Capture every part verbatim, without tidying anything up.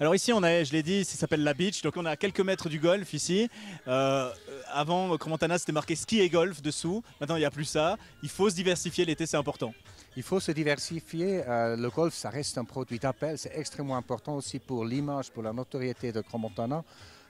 Alors ici, on a, je l'ai dit, ça s'appelle la beach, donc on est à quelques mètres du golf ici. Euh, avant, Crans-Montana, c'était marqué ski et golf dessous. Maintenant, il n'y a plus ça. Il faut se diversifier l'été, c'est important. Il faut se diversifier. Euh, le golf, ça reste un produit d'appel. C'est extrêmement important aussi pour l'image, pour la notoriété de Crans-Montana.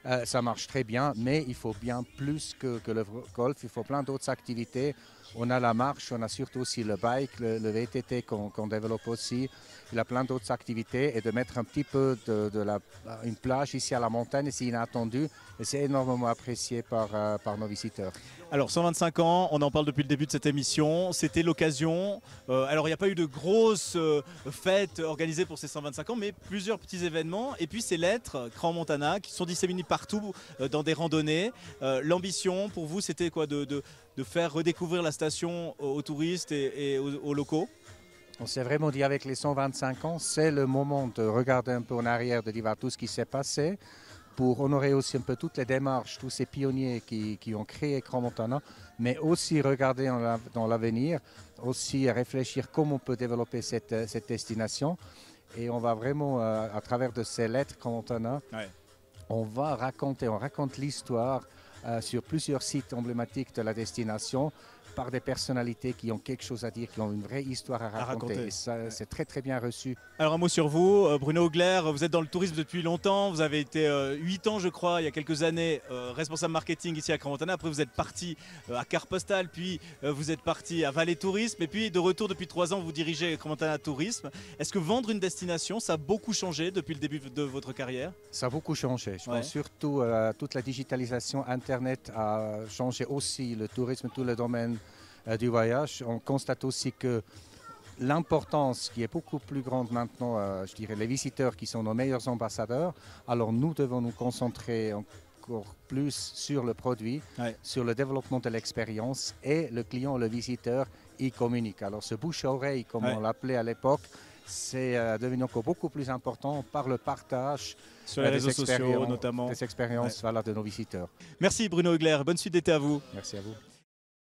Euh, ça marche très bien, mais il faut bien plus que, que le golf. Il faut plein d'autres activités. On a la marche, on a surtout aussi le bike, le, le V T T qu'on qu'on développe aussi. Il y a plein d'autres activités et de mettre un petit peu de, de la, une plage ici à la montagne, c'est inattendu. Et c'est énormément apprécié par, euh, par nos visiteurs. Alors cent vingt-cinq ans, on en parle depuis le début de cette émission. C'était l'occasion. Euh, alors il n'y a pas eu de grosses euh, fêtes organisées pour ces cent vingt-cinq ans, mais plusieurs petits événements. Et puis ces lettres Crans-Montana qui sont disséminées partout euh, dans des randonnées. Euh, L'ambition pour vous, c'était quoi de, de, de faire redécouvrir la station aux, aux touristes et, et aux, aux locaux? On s'est vraiment dit avec les cent vingt-cinq ans, c'est le moment de regarder un peu en arrière, de dire tout ce qui s'est passé, pour honorer aussi un peu toutes les démarches, tous ces pionniers qui, qui ont créé Crans-Montana, mais aussi regarder en, dans l'avenir, aussi réfléchir comment on peut développer cette, cette destination. Et on va vraiment, euh, à travers de ces lettres Crans-Montana, ouais. on va raconter, on raconte l'histoire euh, sur plusieurs sites emblématiques de la destination, par des personnalités qui ont quelque chose à dire, qui ont une vraie histoire à raconter. raconter. C'est très très bien reçu. Alors un mot sur vous, Bruno Huggler, vous êtes dans le tourisme depuis longtemps, vous avez été euh, huit ans je crois, il y a quelques années, euh, responsable marketing ici à Crans-Montana, après vous êtes parti euh, à CarPostal, puis euh, vous êtes parti à Vallée Tourisme, et puis de retour depuis trois ans, vous dirigez Crans-Montana Tourisme. Est-ce que vendre une destination, ça a beaucoup changé depuis le début de votre carrière? Ça a beaucoup changé, je ouais. pense surtout euh, toute la digitalisation, Internet a changé aussi le tourisme, tout le domaine du voyage. On constate aussi que l'importance qui est beaucoup plus grande maintenant, euh, je dirais les visiteurs qui sont nos meilleurs ambassadeurs, alors nous devons nous concentrer encore plus sur le produit, ouais. sur le développement de l'expérience et le client, le visiteur, il communique. Alors ce bouche à oreille, comme ouais. on l'appelait à l'époque, c'est euh, devenu encore beaucoup plus important par le partage sur les euh, réseaux sociaux notamment, des expériences ouais. voilà, de nos visiteurs. Merci Bruno Huggler, bonne suite d'été à vous. Merci à vous.